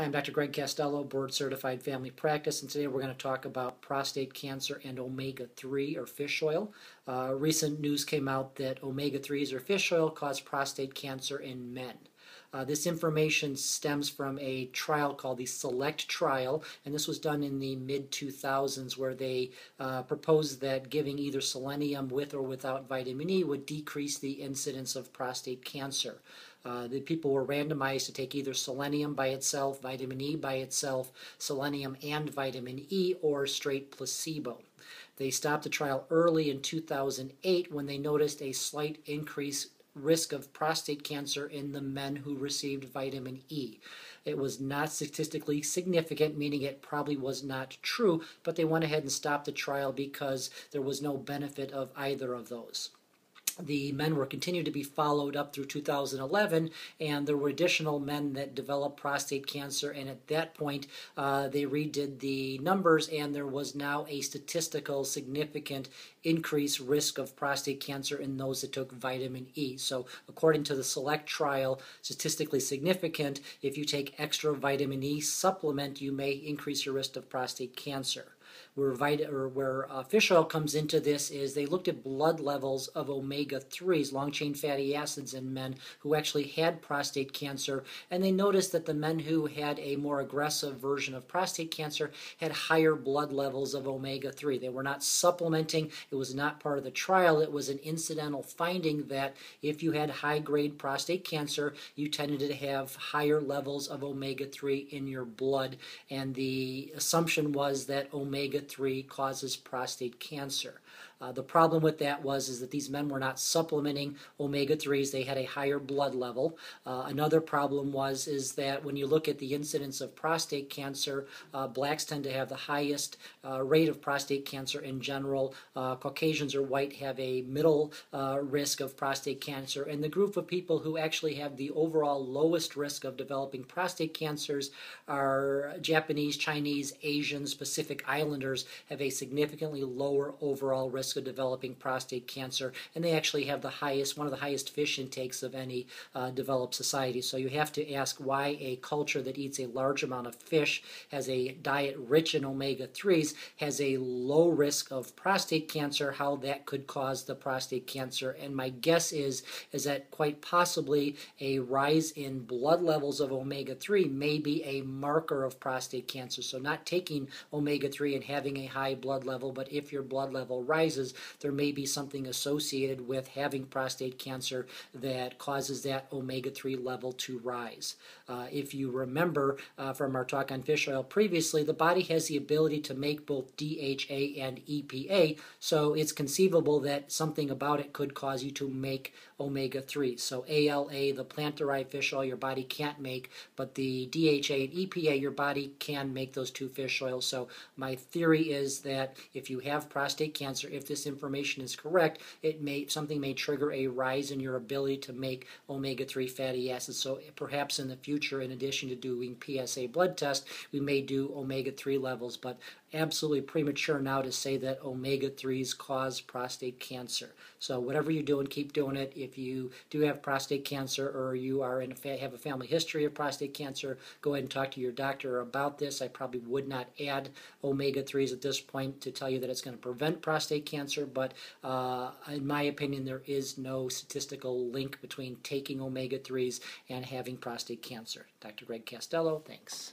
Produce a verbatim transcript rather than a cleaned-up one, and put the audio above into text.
I am Doctor Greg Castello, board certified family practice, and today we're going to talk about prostate cancer and omega three or fish oil. Uh, recent news came out that omega threes or fish oil cause prostate cancer in men. Uh, this information stems from a trial called the SELECT trial, and this was done in the mid two thousands, where they uh, proposed that giving either selenium with or without vitamin E would decrease the incidence of prostate cancer. Uh, the people were randomized to take either selenium by itself, vitamin E by itself, selenium and vitamin E, or straight placebo. They stopped the trial early in two thousand eight when they noticed a slight increase risk of prostate cancer in the men who received vitamin E. It was not statistically significant, meaning it probably was not true, but they went ahead and stopped the trial because there was no benefit of either of those. The men were continued to be followed up through two thousand eleven, and there were additional men that developed prostate cancer, and at that point uh, they redid the numbers, and there was now a statistical significant increased risk of prostate cancer in those that took vitamin E. So according to the SELECT trial, statistically significant, if you take extra vitamin E supplement, you may increase your risk of prostate cancer. Where, vita, or where uh, fish oil comes into this is they looked at blood levels of omega threes, long-chain fatty acids, in men who actually had prostate cancer, and they noticed that the men who had a more aggressive version of prostate cancer had higher blood levels of omega three. They were not supplementing. It was not part of the trial. It was an incidental finding that if you had high-grade prostate cancer, you tended to have higher levels of omega three in your blood, and the assumption was that omega omega three causes prostate cancer. Uh, the problem with that was is that these men were not supplementing omega threes. They had a higher blood level. Uh, another problem was is that when you look at the incidence of prostate cancer, uh, blacks tend to have the highest uh, rate of prostate cancer in general. Uh, Caucasians or white have a middle uh, risk of prostate cancer, and the group of people who actually have the overall lowest risk of developing prostate cancers are Japanese, Chinese, Asians, Pacific Islanders have a significantly lower overall risk of developing prostate cancer, and they actually have the highest, one of the highest fish intakes of any uh, developed society. So you have to ask why a culture that eats a large amount of fish, has a diet rich in omega threes, has a low risk of prostate cancer, how that could cause the prostate cancer. And my guess is, is that quite possibly a rise in blood levels of omega three may be a marker of prostate cancer. So not taking omega three and having a high blood level, but if your blood level rises, there may be something associated with having prostate cancer that causes that omega three level to rise. Uh, if you remember uh, from our talk on fish oil previously, the body has the ability to make both D H A and E P A, so it's conceivable that something about it could cause you to make omega three. So A L A, the plant-derived fish oil, your body can't make, but the D H A and E P A, your body can make those two fish oils. So my theory is that if you have prostate cancer, if this information is correct, it may something may trigger a rise in your ability to make omega three fatty acids. So perhaps in the future, in addition to doing P S A blood tests, we may do omega three levels, but absolutely premature now to say that omega threes cause prostate cancer. So whatever you're doing, keep doing it. If you do have prostate cancer, or you are in a fa have a family history of prostate cancer, go ahead and talk to your doctor about this. I probably would not add omega threes at this point to tell you that it's going to prevent prostate cancer, but uh, in my opinion, there is no statistical link between taking omega threes and having prostate cancer. Doctor Greg Castello, thanks.